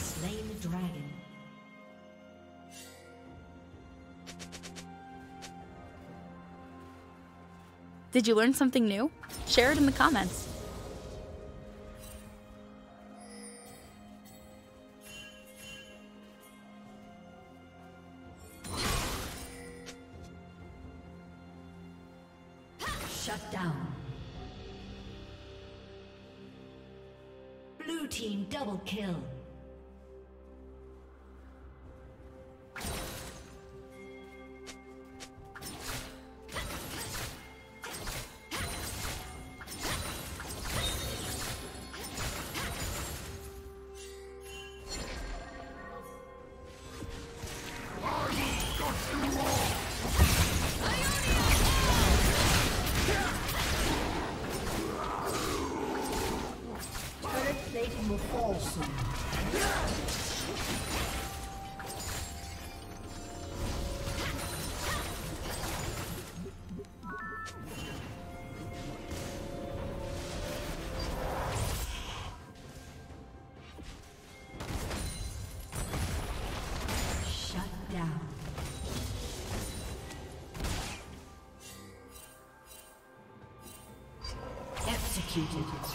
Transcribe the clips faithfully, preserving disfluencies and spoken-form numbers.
Slain the dragon. Did you learn something new? Share it in the comments. Shut down. Blue team double kill. Executed.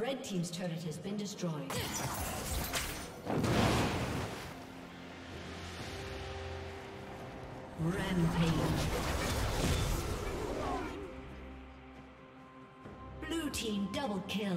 Red team's turret has been destroyed. Rampage. Blue team double kill.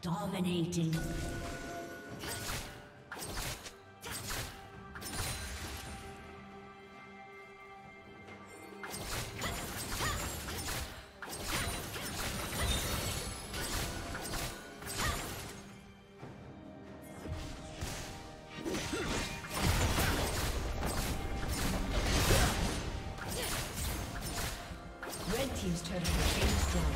Dominating. Red team's turret has been destroyed.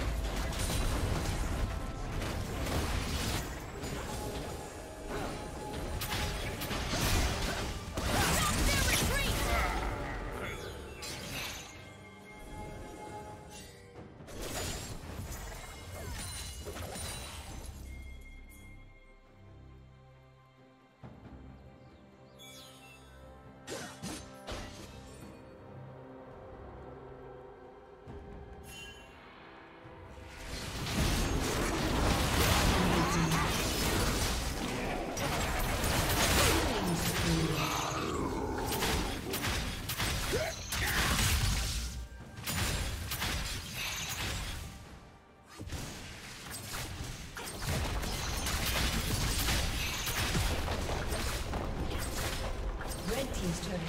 Destroyed.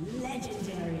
Legendary.